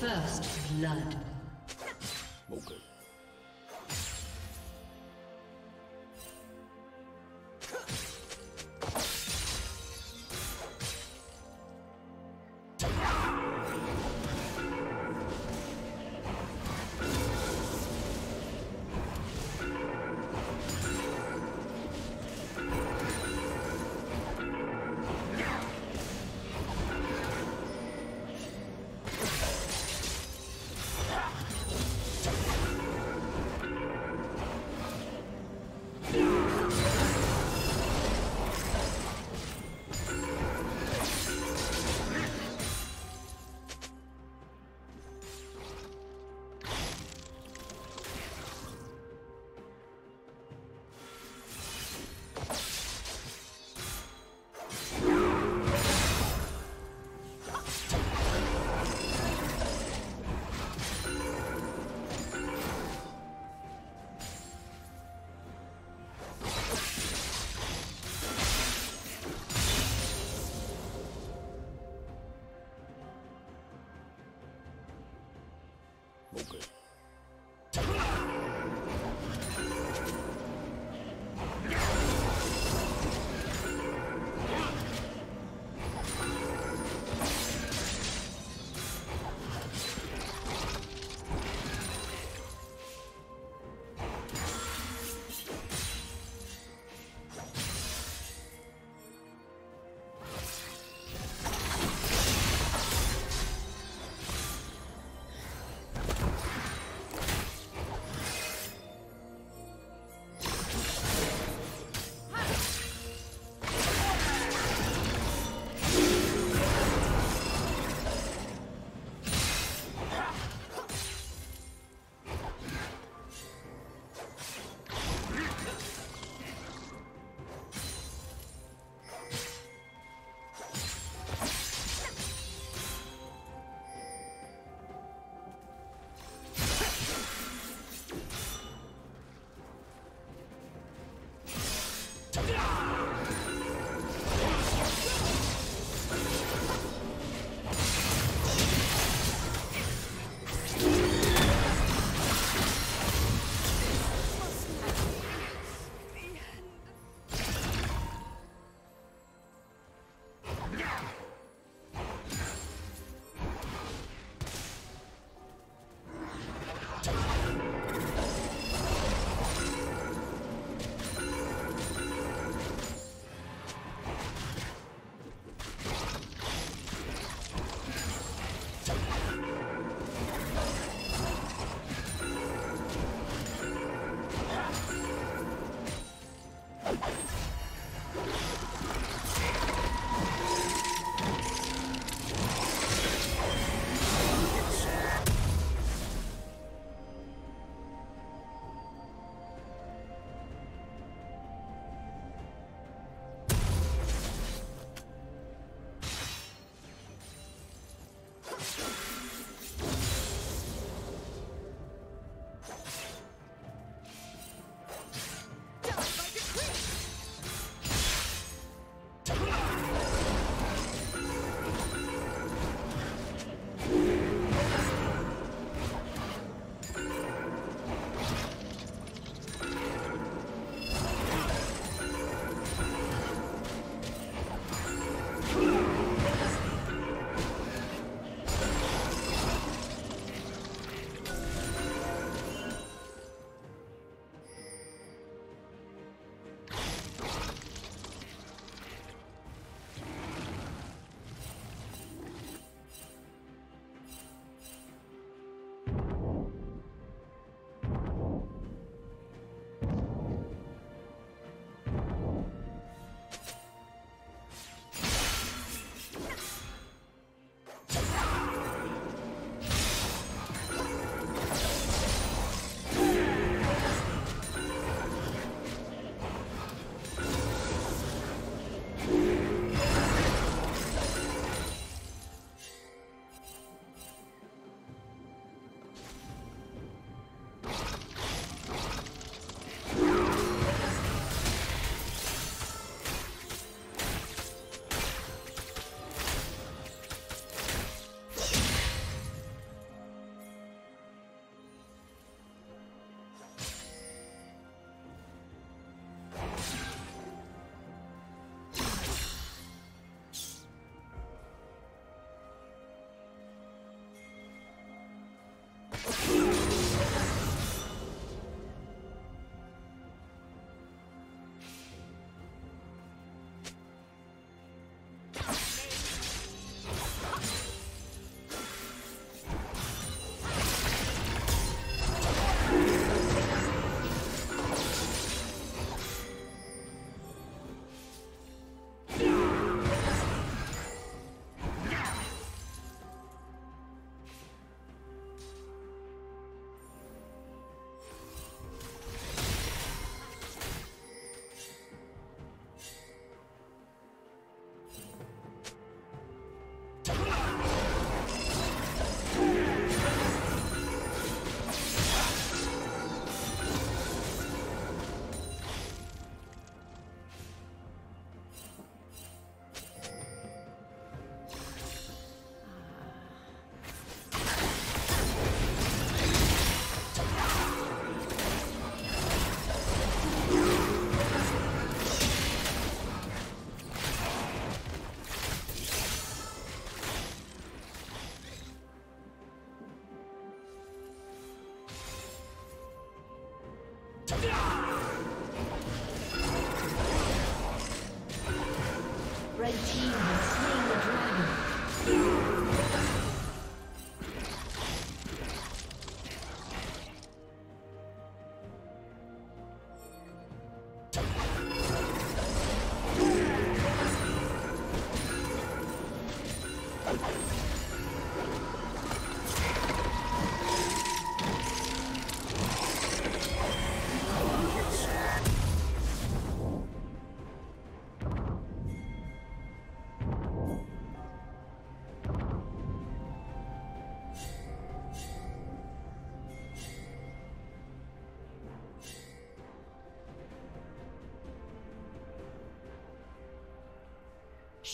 First blood. Okay.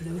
Blue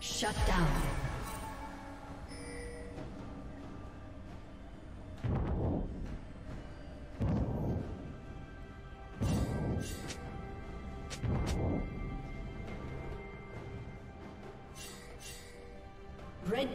Shut down. Red